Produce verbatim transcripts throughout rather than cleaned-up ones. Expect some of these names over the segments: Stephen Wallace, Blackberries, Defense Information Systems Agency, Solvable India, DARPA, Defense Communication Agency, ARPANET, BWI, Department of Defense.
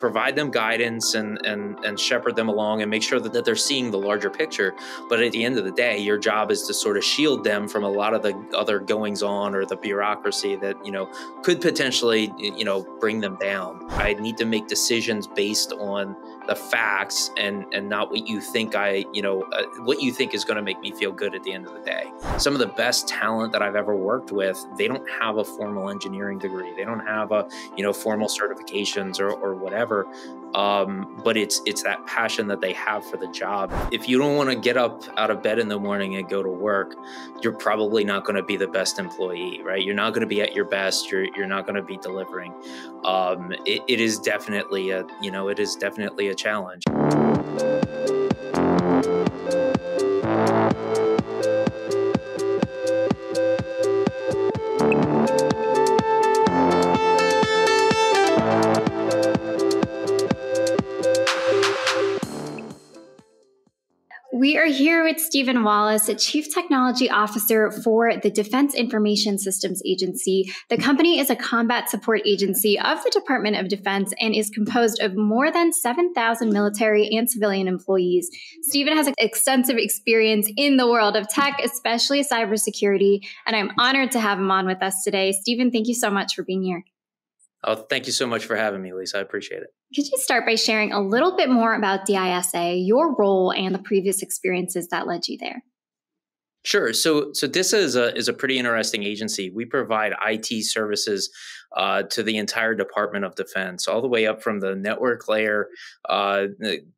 provide them guidance and, and, and shepherd them along and make sure that, that they're seeing the larger picture. But at the end of the day, your job is to sort of shield them from a lot of the other goings on or the bureaucracy that, you know, could potentially, you know, bring them down. I need to make decisions based on the facts and, and not what you think I, you know, uh, what you think is going to make me feel good at the end of the day. Some of the best talent that I've ever worked with, they don't have a formal engineering degree. They don't have a, you know, formal certifications or, or whatever. Um, but it's it's that passion that they have for the job. If you don't want to get up out of bed in the morning and go to work, you're probably not going to be the best employee, right? You're not going to be at your best. You're you're not going to be delivering. Um, it, it is definitely a you know it is definitely a challenge. We are here with Stephen Wallace, Chief Technology Officer for the Defense Information Systems Agency. The company is a combat support agency of the Department of Defense and is composed of more than seven thousand military and civilian employees. Stephen has extensive experience in the world of tech, especially cybersecurity, and I'm honored to have him on with us today. Stephen, thank you so much for being here. Oh, thank you so much for having me, Lisa. I appreciate it. Could you start by sharing a little bit more about D I S A, your role, and the previous experiences that led you there? Sure. So, so D I S A is a is a pretty interesting agency. We provide I T services uh, to the entire Department of Defense, all the way up from the network layer, uh,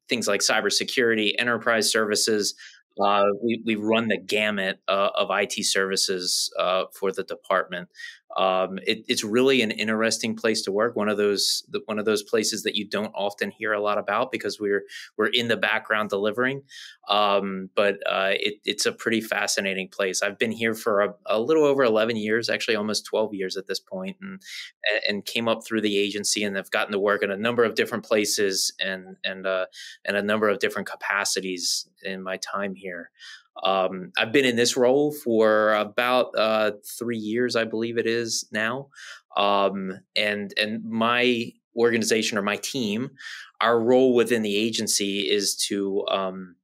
things like cybersecurity, enterprise services. Uh, we, we run the gamut uh, of I T services uh, for the department. Um, it, it's really an interesting place to work. One of those one of those places that you don't often hear a lot about because we're we're in the background delivering. Um, but uh, it, it's a pretty fascinating place. I've been here for a, a little over eleven years, actually almost twelve years at this point, and and came up through the agency and have gotten to work in a number of different places and and uh, and a number of different capacities in my time here. Um, I've been in this role for about uh, three years, I believe it is now. Um, and and my organization or my team, our role within the agency is to um,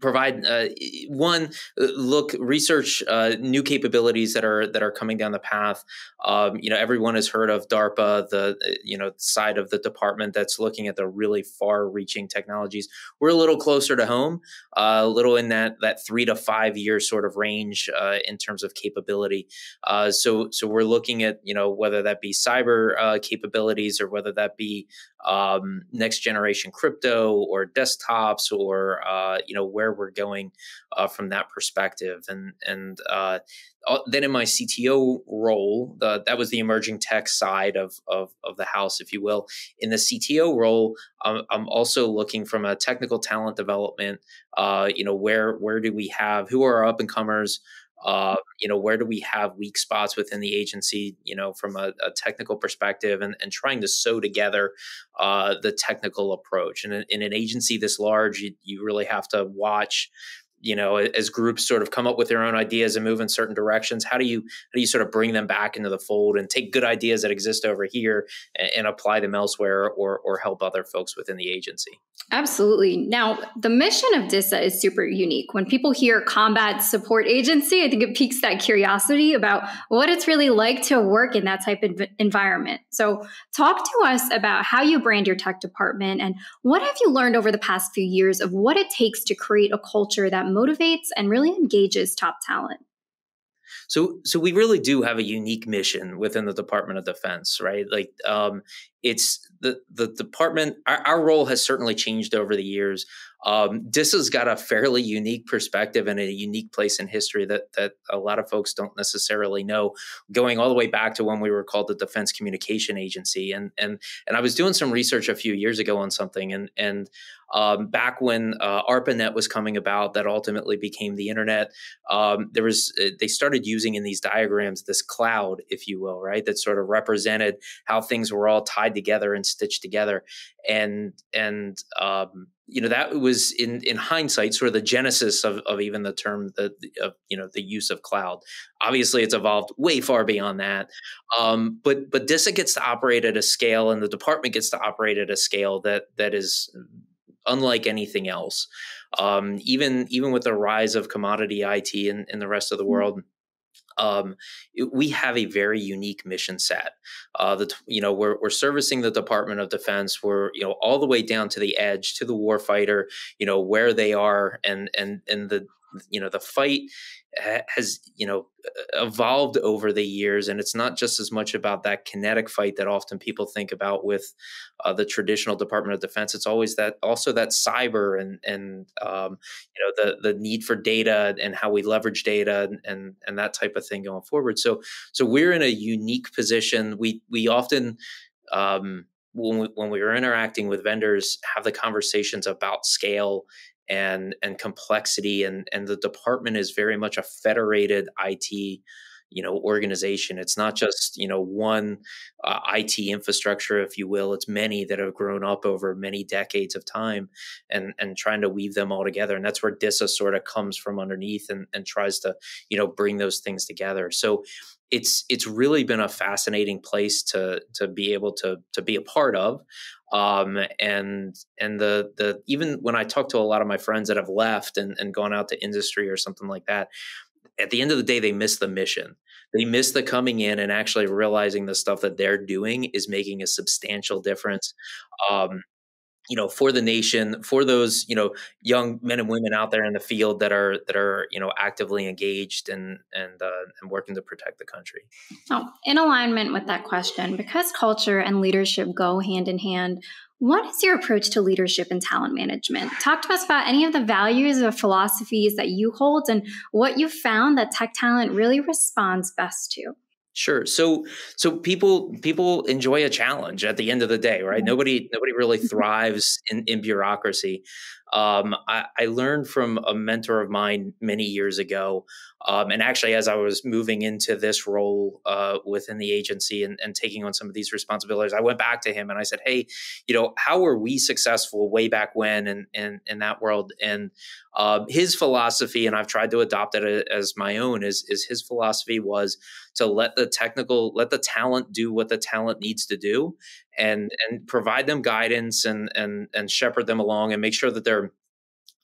provide uh, one look research uh, new capabilities that are that are coming down the path. Um, you know, everyone has heard of DARPA, the you know side of the department that's looking at the really far-reaching technologies. We're a little closer to home, uh, a little in that that three to five year sort of range uh, in terms of capability. Uh, so so we're looking at you know whether that be cyber uh, capabilities or whether that be um, next generation crypto or desktops or uh, you know. where we're going uh, from that perspective. And and uh, then in my C T O role, uh, that was the emerging tech side of, of, of the house, if you will. In the C T O role, um, I'm also looking from a technical talent development, uh, you know, where, where do we have, who are our up-and-comers? Uh, you know, where do we have weak spots within the agency, you know, from a, a technical perspective and, and trying to sew together uh, the technical approach. And in, in an agency this large, you, you really have to watch, you know, as groups sort of come up with their own ideas and move in certain directions. How do you how do you sort of bring them back into the fold and take good ideas that exist over here and, and apply them elsewhere or or help other folks within the agency? Absolutely. Now, the mission of D I S A is super unique. When people hear combat support agency, I think it piques that curiosity about what it's really like to work in that type of environment. So talk to us about how you brand your tech department and what have you learned over the past few years of what it takes to create a culture that motivates and really engages top talent. So, so we really do have a unique mission within the Department of Defense, right? Like, um, it's the the department. Our, our role has certainly changed over the years. Um, D I S A's got a fairly unique perspective and a unique place in history that that a lot of folks don't necessarily know. Going all the way back to when we were called the Defense Communication Agency, and and and I was doing some research a few years ago on something, and and um, back when uh, ARPANET was coming about, that ultimately became the internet. Um, there was they started using in these diagrams this cloud, if you will, right? That sort of represented how things were all tied together and stitched together. And, and, um, you know, that was in, in hindsight, sort of the genesis of, of even the term, the, of, you know, the use of cloud. Obviously, it's evolved way far beyond that. Um, but but D I S A gets to operate at a scale, and the department gets to operate at a scale that that is unlike anything else. Um, even even with the rise of commodity I T in, in the rest of the world, Um, it, we have a very unique mission set. Uh, the, you know, we're, we're servicing the Department of Defense. We're, you know, all the way down to the edge, to the warfighter, you know, where they are, and and and the, you know, the fight ha has, you know, evolved over the years. And it's not just as much about that kinetic fight that often people think about with uh, the traditional Department of Defense. It's always that, also that cyber and, and um, you know, the, the need for data and how we leverage data and, and, and that type of thing going forward. So, so we're in a unique position. We, we often, um, when we, when we were interacting with vendors, have the conversations about scale and and complexity, and and the department is very much a federated I T, you know, organization. It's not just, you know, one uh, I T infrastructure, if you will. It's many that have grown up over many decades of time, and and trying to weave them all together. And that's where D I S A sort of comes from underneath and and tries to, you know, bring those things together. So it's it's really been a fascinating place to to be able to to be a part of. Um, and, and the, the, even when I talk to a lot of my friends that have left and, and gone out to industry or something like that, at the end of the day, they miss the mission. They miss the coming in and actually realizing the stuff that they're doing is making a substantial difference. Um, you know, for the nation, for those, you know, young men and women out there in the field that are, that are, you know, actively engaged and, and, uh, and working to protect the country. Now, in alignment with that question, because culture and leadership go hand in hand, what is your approach to leadership and talent management? Talk to us about any of the values or philosophies that you hold and what you found that tech talent really responds best to. Sure. So, so people, people enjoy a challenge at the end of the day, right? Nobody, nobody really thrives in, in bureaucracy. Um, I, I learned from a mentor of mine many years ago. Um, and actually, as I was moving into this role uh, within the agency and, and taking on some of these responsibilities, I went back to him and I said, hey, you know, how were we successful way back when and in, in, in that world? And uh, his philosophy, and I've tried to adopt it as my own, is, is his philosophy was to let the technical, let the talent do what the talent needs to do. And, and provide them guidance and, and, and shepherd them along and make sure that they're,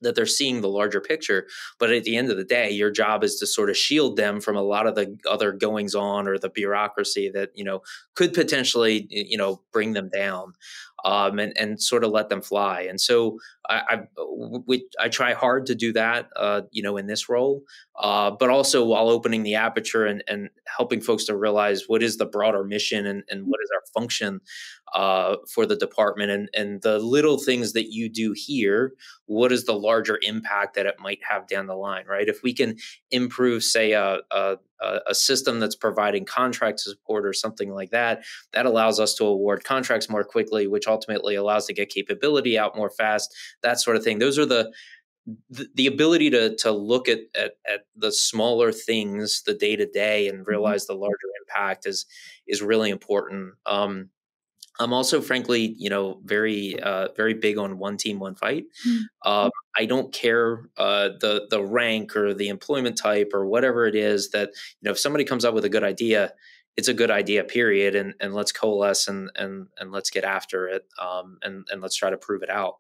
that they're seeing the larger picture. But at the end of the day, your job is to sort of shield them from a lot of the other goings on or the bureaucracy that, you know, could potentially, you know, bring them down. Um, and, and sort of let them fly. And so I, I, we, I try hard to do that, uh, you know, in this role, uh, but also while opening the aperture and, and helping folks to realize what is the broader mission and, and what is our function uh, for the department, and, and the little things that you do here, what is the larger impact that it might have down the line, right? If we can improve, say, a, a a system that's providing contract support or something like that, that allows us to award contracts more quickly, which ultimately allows to get capability out more fast, that sort of thing. Those are the, the ability to, to look at, at, at the smaller things, the day to day, and realize the larger impact is, is really important. Um, I'm also, frankly, you know, very, uh, very big on one team, one fight. Mm-hmm. um, I don't care uh, the the rank or the employment type or whatever it is that, you know, if somebody comes up with a good idea, it's a good idea, period. And, and let's coalesce and, and, and let's get after it. Um, and, and let's try to prove it out.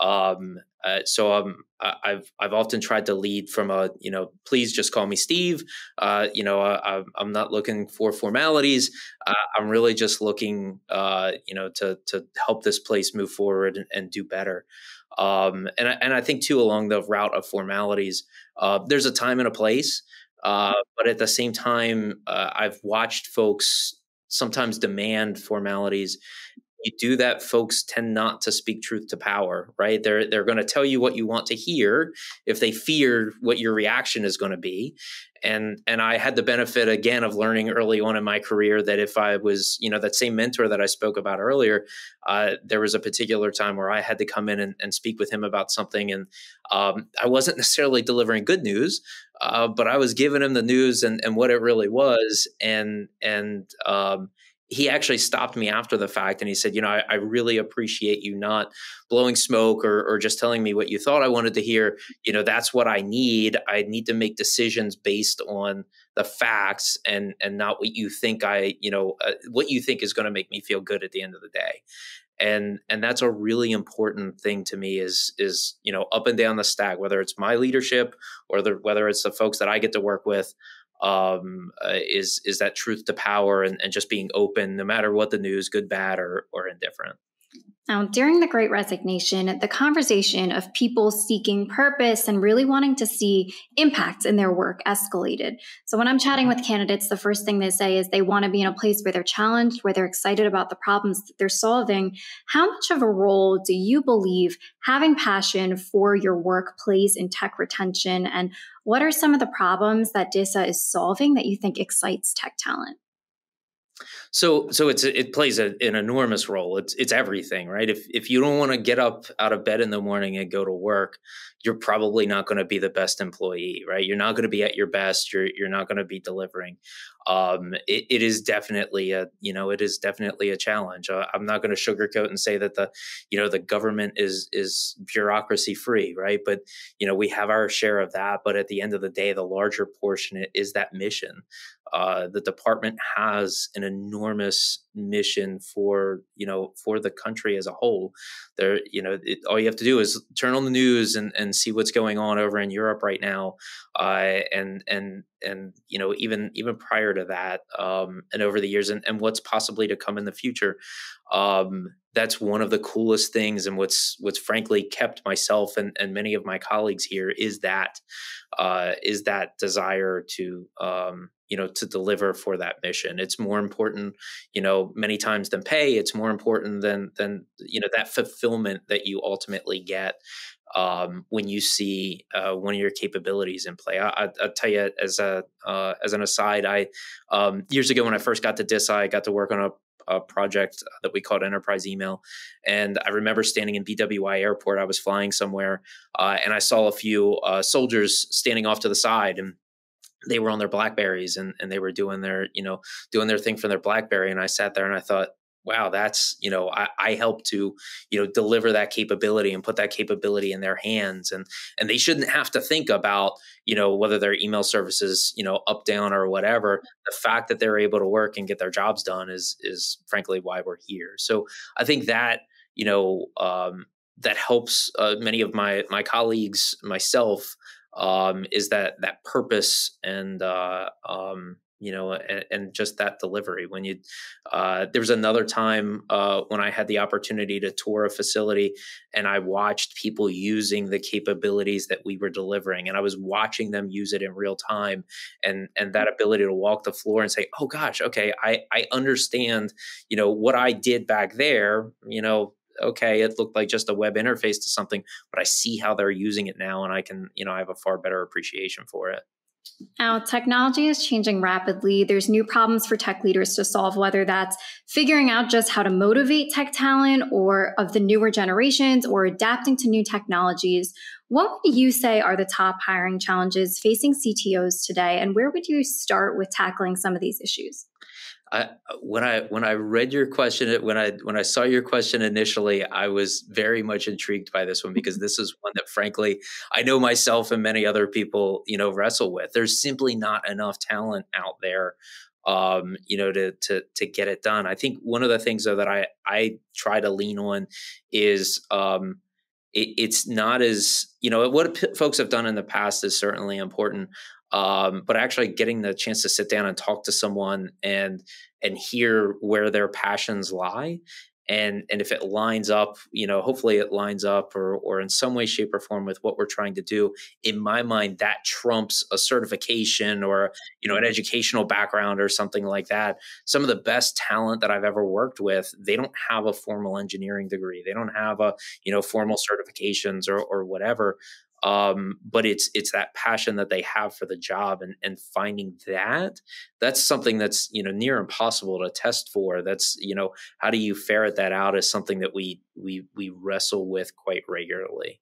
Um, uh, so, um, I, I've, I've often tried to lead from a, you know, please just call me Steve. Uh, you know, I, I'm not looking for formalities. Uh, I'm really just looking, uh, you know, to, to help this place move forward and, and do better. Um, and I, and I think too, along the route of formalities, uh, there's a time and a place. Uh, but at the same time, uh, I've watched folks sometimes demand formalities. You do that, folks tend not to speak truth to power, right? They're, they're going to tell you what you want to hear if they fear what your reaction is going to be. And, and I had the benefit again of learning early on in my career that if I was, you know, that same mentor that I spoke about earlier, uh, there was a particular time where I had to come in and, and speak with him about something. And um, I wasn't necessarily delivering good news, uh, but I was giving him the news and, and what it really was. And, and, um, he actually stopped me after the fact and he said, you know, I, I really appreciate you not blowing smoke or, or just telling me what you thought I wanted to hear. You know, that's what I need. I need to make decisions based on the facts and and not what you think I, you know, uh, what you think is going to make me feel good at the end of the day. And and that's a really important thing to me is, is you know, up and down the stack, whether it's my leadership or the, whether it's the folks that I get to work with, um, uh, is, is that truth to power and, and just being open, no matter what the news, good, bad, or, or indifferent. Now, during the Great Resignation, the conversation of people seeking purpose and really wanting to see impact in their work escalated. So when I'm chatting with candidates, the first thing they say is they want to be in a place where they're challenged, where they're excited about the problems that they're solving. How much of a role do you believe having passion for your work plays in tech retention? And what are some of the problems that D I S A is solving that you think excites tech talent? So, so it's, it plays a, an enormous role. It's, it's everything, right? If, if you don't want to get up out of bed in the morning and go to work, you're probably not going to be the best employee, right? You're not going to be at your best. You're, you're not going to be delivering. Um, it, it is definitely a, you know, it is definitely a challenge. Uh, I'm not going to sugarcoat and say that the, you know, the government is, is bureaucracy free, right? But, you know, we have our share of that, but at the end of the day, the larger portion is that mission. Uh, the department has an enormous mission for, you know, for the country as a whole. There, you know, it, all you have to do is turn on the news and, and see what's going on over in Europe right now. Uh, and, and, and, you know, even, even prior to that, um, and over the years and, and what's possibly to come in the future. Um, that's one of the coolest things. And what's, what's frankly kept myself and, and many of my colleagues here is that, uh, is that desire to, um, you know, to deliver for that mission. It's more important, you know, many times than pay. It's more important than, than, you know, that fulfillment that you ultimately get um, when you see uh, one of your capabilities in play. I, I, I'll tell you as a, uh, as an aside, I, um, years ago when I first got to D I S A, I got to work on a, a project that we called Enterprise Email. And I remember standing in B W I airport, I was flying somewhere uh, and I saw a few uh, soldiers standing off to the side, and they were on their Blackberries and, and they were doing their, you know, doing their thing from their Blackberry. And I sat there and I thought, wow, that's, you know, I, I helped to, you know, deliver that capability and put that capability in their hands. And, and they shouldn't have to think about, you know, whether their email service is, you know, up, down, or whatever. The fact that they're able to work and get their jobs done is, is frankly why we're here. So I think that, you know, um, that helps uh, many of my, my colleagues, myself, um, is that, that purpose and, uh, um, you know, and, and just that delivery. When you, uh, there was another time uh, when I had the opportunity to tour a facility and I watched people using the capabilities that we were delivering, and I was watching them use it in real time. And, and that ability to walk the floor and say, oh gosh, okay, I, I understand, you know, what I did back there, you know, okay, it looked like just a web interface to something, but I see how they're using it now, and I can, you know, I have a far better appreciation for it. Now, technology is changing rapidly. There's new problems for tech leaders to solve, whether that's figuring out just how to motivate tech talent or of the newer generations or adapting to new technologies. What would you say are the top hiring challenges facing C T Os today? And where would you start with tackling some of these issues? I, when I when I read your question, when I when I saw your question initially, I was very much intrigued by this one, because this is one that, frankly, I know myself and many other people, you know, wrestle with. There's simply not enough talent out there, um, you know, to to to get it done. I think one of the things though that I I try to lean on is. Um, It, it's not as, you know, what p folks have done in the past is certainly important, um, but actually getting the chance to sit down and talk to someone and and hear where their passions lie. And, and if it lines up, you know, hopefully it lines up or, or in some way, shape or form with what we're trying to do. In my mind, that trumps a certification or, you know, an educational background or something like that. Some of the best talent that I've ever worked with, they don't have a formal engineering degree. They don't have a, you know, formal certifications or, or whatever. Um, but it's, it's that passion that they have for the job, and, and finding that that's something that's, you know, near impossible to test for. That's, you know, how do you ferret that out is something that we, we, we wrestle with quite regularly.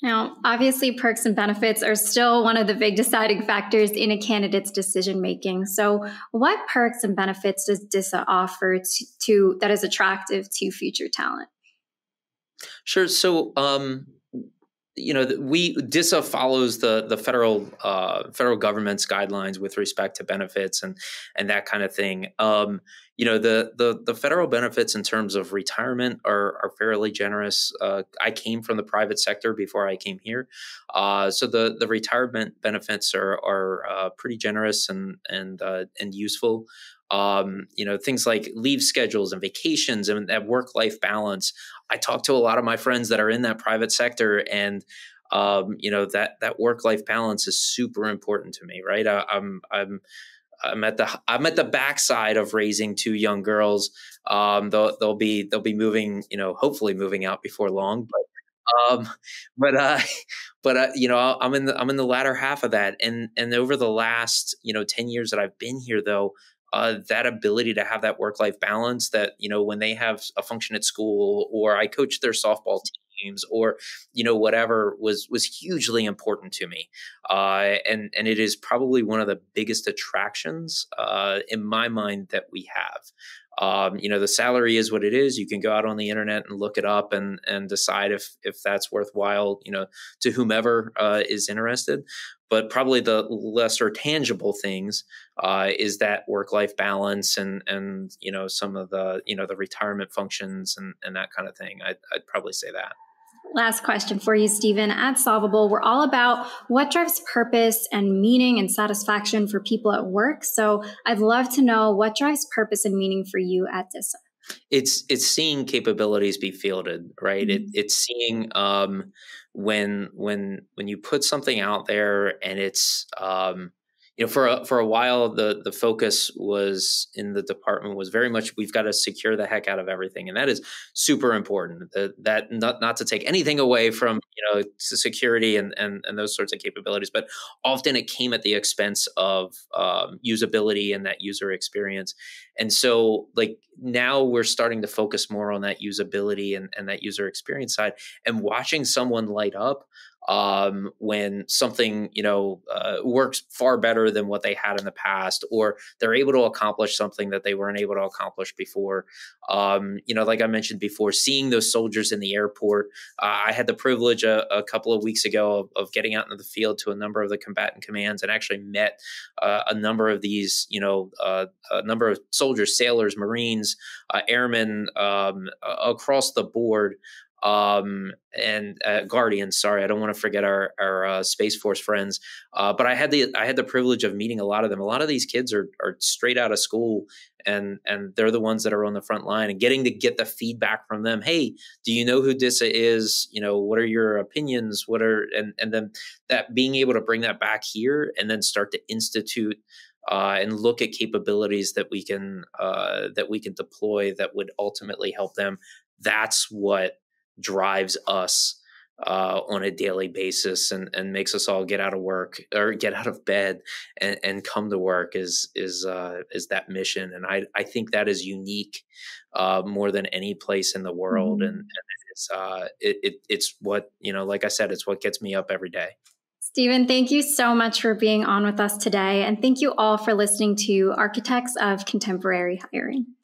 Now, obviously, perks and benefits are still one of the big deciding factors in a candidate's decision-making. So what perks and benefits does D I S A offer to, to that is attractive to future talent? Sure. So, um, you know, we D I S A follows the the federal uh, federal government's guidelines with respect to benefits and and that kind of thing. Um, you know, the the the federal benefits in terms of retirement are are fairly generous. Uh, I came from the private sector before I came here, uh, so the the retirement benefits are are uh, pretty generous and and uh, and useful. Um, you know, things like leave schedules and vacations and that work-life balance. I talk to a lot of my friends that are in that private sector, and um, you know, that that work-life balance is super important to me, right? I, I'm I'm I'm at the I'm at the backside of raising two young girls. Um, they'll they'll be they'll be moving, you know, hopefully moving out before long, but. Um, but, uh, but, uh, you know, I'm in the, I'm in the latter half of that. And, and over the last, you know, ten years that I've been here though, uh, that ability to have that work-life balance that, you know, when they have a function at school or I coach their softball teams or, you know, whatever was, was hugely important to me. Uh, and, and it is probably one of the biggest attractions, uh, in my mind that we have. Um, you know, the salary is what it is. You can go out on the internet and look it up and, and decide if, if that's worthwhile, you know, to whomever, uh, is interested, but probably the lesser tangible things, uh, is that work-life balance and, and, you know, some of the, you know, the retirement functions and, and that kind of thing. I'd, I'd probably say that. Last question for you, Stephen. At Solvable, we're all about what drives purpose and meaning and satisfaction for people at work. So I'd love to know what drives purpose and meaning for you at D I S A. It's it's seeing capabilities be fielded, right? Mm-hmm. It, it's seeing um, when when when you put something out there and it's um, you know, for a, for a while the the focus was in the department was very much we've got to secure the heck out of everything, and that is super important. That, that not not to take anything away from, you know, security and, and and those sorts of capabilities, but often it came at the expense of um, usability and that user experience. And so, like, now we're starting to focus more on that usability and and that user experience side, and watching someone light up Um, when something, you know, uh, works far better than what they had in the past, or they're able to accomplish something that they weren't able to accomplish before. Um, you know, like I mentioned before, seeing those soldiers in the airport, uh, I had the privilege a, a couple of weeks ago of, of getting out into the field to a number of the combatant commands and actually met uh, a number of these, you know, uh, a number of soldiers, sailors, Marines, uh, airmen um, across the board. Um, and, uh, Guardians, sorry, I don't want to forget our, our, uh, Space Force friends. Uh, but I had the, I had the privilege of meeting a lot of them. A lot of these kids are, are straight out of school and, and they're the ones that are on the front line, and getting to get the feedback from them. Hey, do you know who D I S A is? You know, what are your opinions? What are, and, and then that being able to bring that back here and then start to institute, Uh, and look at capabilities that we can, uh, that we can deploy that would ultimately help them. That's what drives us uh, on a daily basis and, and makes us all get out of work or get out of bed and, and come to work is is uh, is that mission. And I, I think that is unique uh, more than any place in the world. Mm-hmm. And, and it's, uh, it, it, it's what, you know, like I said, it's what gets me up every day. Stephen, thank you so much for being on with us today. And thank you all for listening to Architects of Contemporary Hiring.